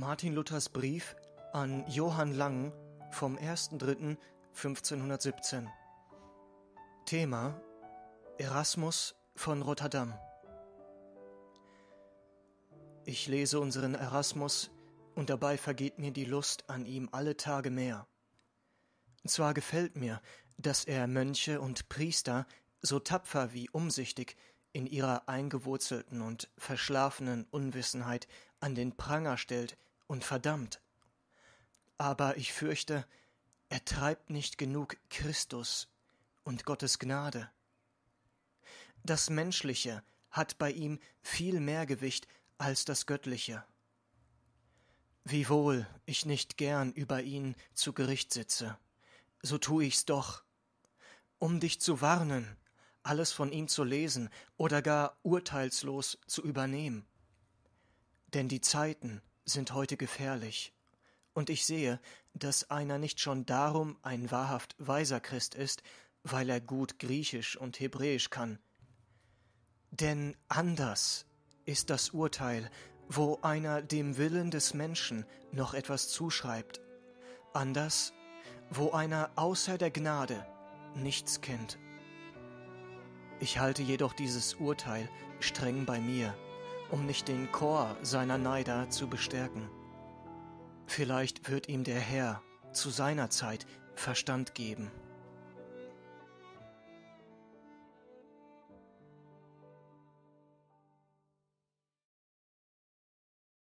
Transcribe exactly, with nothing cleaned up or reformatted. Martin Luthers Brief an Johann Lang vom ersten dritten fünfzehnhundertsiebzehn. Thema: Erasmus von Rotterdam. Ich lese unseren Erasmus, und dabei vergeht mir die Lust an ihm alle Tage mehr. Zwar gefällt mir, dass er Mönche und Priester so tapfer wie umsichtig in ihrer eingewurzelten und verschlafenen Unwissenheit an den Pranger stellt und verdammt. Aber ich fürchte, er treibt nicht genug Christus und Gottes Gnade. Das Menschliche hat bei ihm viel mehr Gewicht als das Göttliche. Wiewohl ich nicht gern über ihn zu Gericht sitze, so tu ich's doch, um dich zu warnen, alles von ihm zu lesen oder gar urteilslos zu übernehmen. Denn die Zeiten sind heute gefährlich, und ich sehe, dass einer nicht schon darum ein wahrhaft weiser Christ ist, weil er gut Griechisch und Hebräisch kann. Denn anders ist das Urteil, wo einer dem Willen des Menschen noch etwas zuschreibt, anders, wo einer außer der Gnade nichts kennt. Ich halte jedoch dieses Urteil streng bei mir, um nicht den Chor seiner Neider zu bestärken. Vielleicht wird ihm der Herr zu seiner Zeit Verstand geben.